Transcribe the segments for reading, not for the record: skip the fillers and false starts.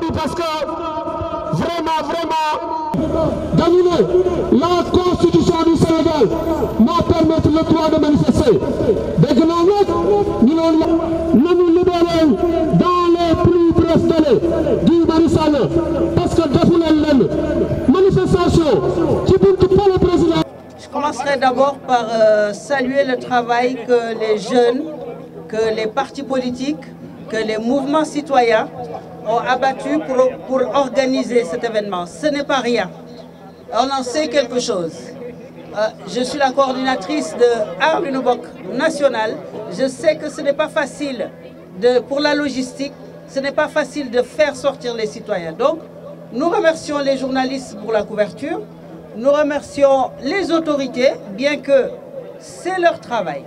bi parce que vraiment dañu ne la constitution du Sénégal moo permettre le droit de manifester dégg naa nag ñu noonu la ñu libéré dans les plus brefs délais Guy Marius Sagna parce que defu leen lenn manifestation ci buntu palais président. Je commencerai d'abord par saluer le travail que les jeunes, que les partis politiques, que les mouvements citoyens ont abattu pour organiser cet événement. Ce n'est pas rien. On en sait quelque chose. Je suis la coordinatrice de Arlunobok National. Je sais que ce n'est pas facile pour la logistique, ce n'est pas facile de faire sortir les citoyens. Donc, nous remercions les journalistes pour la couverture. Nous remercions les autorités, bien que c'est leur travail.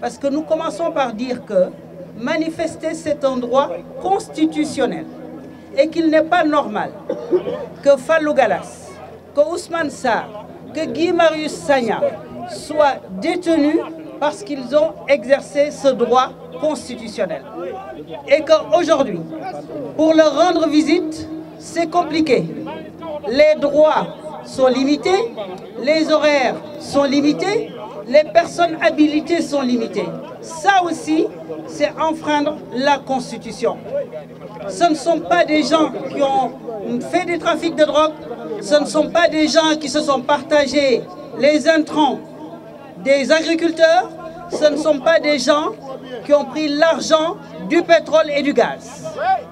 Parce que nous commençons par dire que manifester, c'est un droit constitutionnel et qu'il n'est pas normal que Fallou Gallas, que Ousmane Sarr, que Guy Marius Sagna soient détenus parce qu'ils ont exercé ce droit constitutionnel. Et qu'aujourd'hui, pour leur rendre visite, c'est compliqué. Les droits sont limités, les horaires sont limités, les personnes habilitées sont limitées. Ça aussi, c'est enfreindre la Constitution. Ce ne sont pas des gens qui ont fait des trafics de drogue, ce ne sont pas des gens qui se sont partagés les intrants des agriculteurs, ce ne sont pas des gens qui ont pris l'argent du pétrole et du gaz.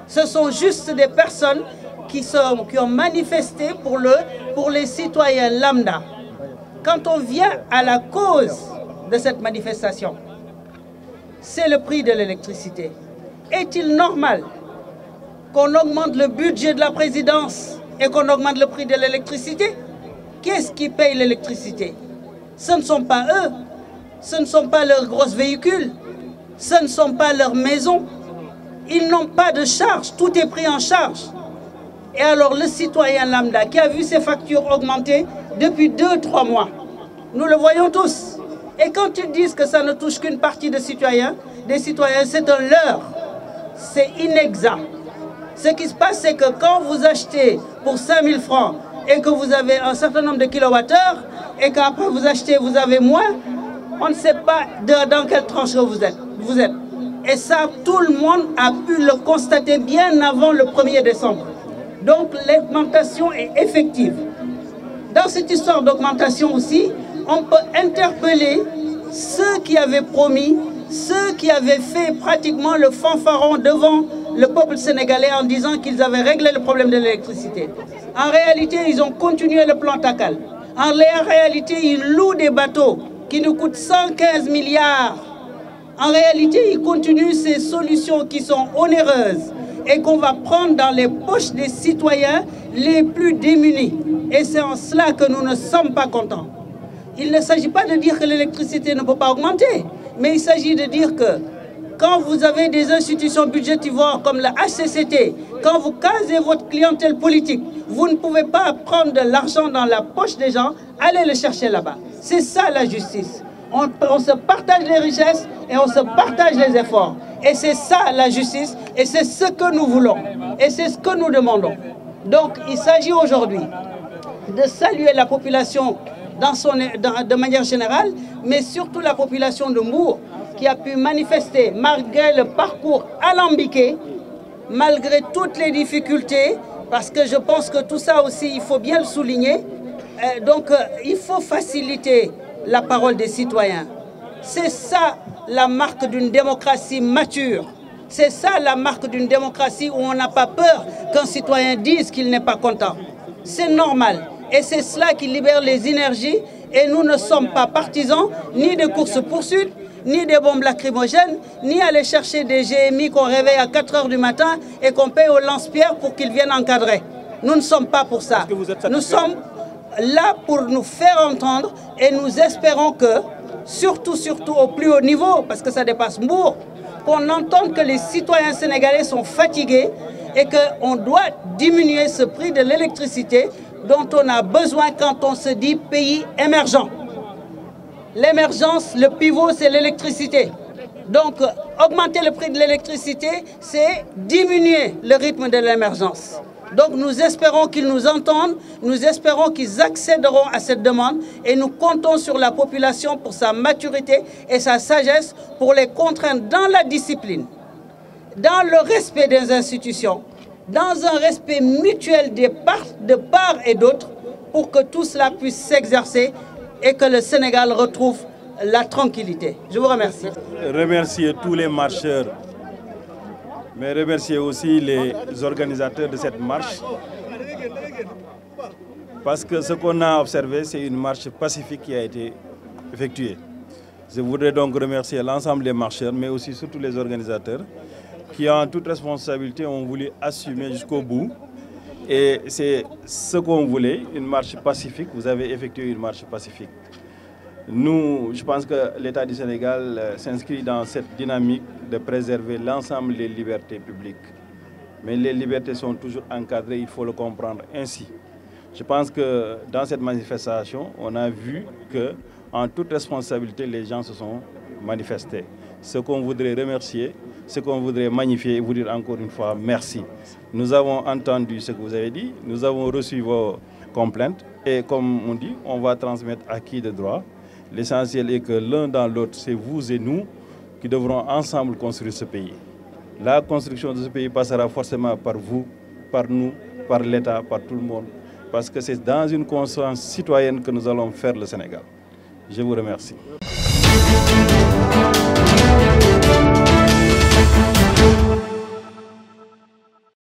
Ce sont juste des personnes qui ont manifesté pour les citoyens lambda. Quand on vient à la cause de cette manifestation, c'est le prix de l'électricité. Est-il normal qu'on augmente le budget de la présidence et qu'on augmente le prix de l'électricité? Qu'est-ce qui paye l'électricité? Ce ne sont pas eux, ce ne sont pas leurs gros véhicules, ce ne sont pas leurs maisons. Ils n'ont pas de charge, tout est pris en charge. Et alors le citoyen lambda qui a vu ses factures augmenter depuis 2-3 mois, nous le voyons tous. Et quand ils disent que ça ne touche qu'une partie des citoyens, c'est un leurre, c'est inexact. Ce qui se passe, c'est que quand vous achetez pour 5000 francs et que vous avez un certain nombre de kilowattheures et qu'après vous achetez, vous avez moins, on ne sait pas dans quelle tranche vous êtes. Et ça, tout le monde a pu le constater bien avant le 1er décembre. Donc l'augmentation est effective. Dans cette histoire d'augmentation aussi, on peut interpeller ceux qui avaient promis, ceux qui avaient fait pratiquement le fanfaron devant le peuple sénégalais en disant qu'ils avaient réglé le problème de l'électricité. En réalité, ils ont continué le plan TACAL. En réalité, ils louent des bateaux qui nous coûtent 115 milliards. En réalité, ils continuent ces solutions qui sont onéreuses et qu'on va prendre dans les poches des citoyens les plus démunis. Et c'est en cela que nous ne sommes pas contents. Il ne s'agit pas de dire que l'électricité ne peut pas augmenter, mais il s'agit de dire que quand vous avez des institutions budgétivores comme la HCCT, quand vous casez votre clientèle politique, vous ne pouvez pas prendre de l'argent dans la poche des gens, allez le chercher là-bas. C'est ça la justice. On se partage les richesses et on se partage les efforts. Et c'est ça la justice, et c'est ce que nous voulons, et c'est ce que nous demandons. Donc il s'agit aujourd'hui de saluer la population de manière générale, mais surtout la population de Mbour qui a pu manifester malgré le parcours alambiqué, malgré toutes les difficultés, parce que je pense que tout ça aussi, il faut bien le souligner. Donc il faut faciliter la parole des citoyens. C'est ça la marque d'une démocratie mature. C'est ça la marque d'une démocratie où on n'a pas peur qu'un citoyen dise qu'il n'est pas content. C'est normal. Et c'est cela qui libère les énergies. Et nous ne sommes pas partisans ni de courses-poursuites, ni des bombes lacrymogènes, ni aller chercher des GMI qu'on réveille à 4 h du matin et qu'on paye au lance-pierre pour qu'ils viennent encadrer. Nous ne sommes pas pour ça. Nous sommes là pour nous faire entendre et nous espérons que, surtout au plus haut niveau, parce que ça dépasse Mbour, qu'on entende que les citoyens sénégalais sont fatigués et qu'on doit diminuer ce prix de l'électricité dont on a besoin quand on se dit pays émergent. L'émergence, le pivot, c'est l'électricité. Donc, augmenter le prix de l'électricité, c'est diminuer le rythme de l'émergence. Donc nous espérons qu'ils nous entendent, nous espérons qu'ils accéderont à cette demande et nous comptons sur la population pour sa maturité et sa sagesse pour les contraindre dans la discipline, dans le respect des institutions, dans un respect mutuel de part et d'autre pour que tout cela puisse s'exercer et que le Sénégal retrouve la tranquillité. Je vous remercie. Remercier tous les marcheurs. Mais remercier aussi les organisateurs de cette marche, parce que ce qu'on a observé, c'est une marche pacifique qui a été effectuée. Je voudrais donc remercier l'ensemble des marcheurs, mais aussi surtout les organisateurs, qui en toute responsabilité ont voulu assumer jusqu'au bout. Et c'est ce qu'on voulait, une marche pacifique. Vous avez effectué une marche pacifique. Nous, je pense que l'État du Sénégal s'inscrit dans cette dynamique de préserver l'ensemble des libertés publiques. Mais les libertés sont toujours encadrées, il faut le comprendre ainsi. Je pense que dans cette manifestation, on a vu que, en toute responsabilité, les gens se sont manifestés. Ce qu'on voudrait remercier, ce qu'on voudrait magnifier et vous dire encore une fois merci. Nous avons entendu ce que vous avez dit, nous avons reçu vos complaintes et comme on dit, on va transmettre acquis de droit. L'essentiel est que l'un dans l'autre, c'est vous et nous qui devrons ensemble construire ce pays. La construction de ce pays passera forcément par vous, par nous, par l'État, par tout le monde. Parce que c'est dans une conscience citoyenne que nous allons faire le Sénégal. Je vous remercie.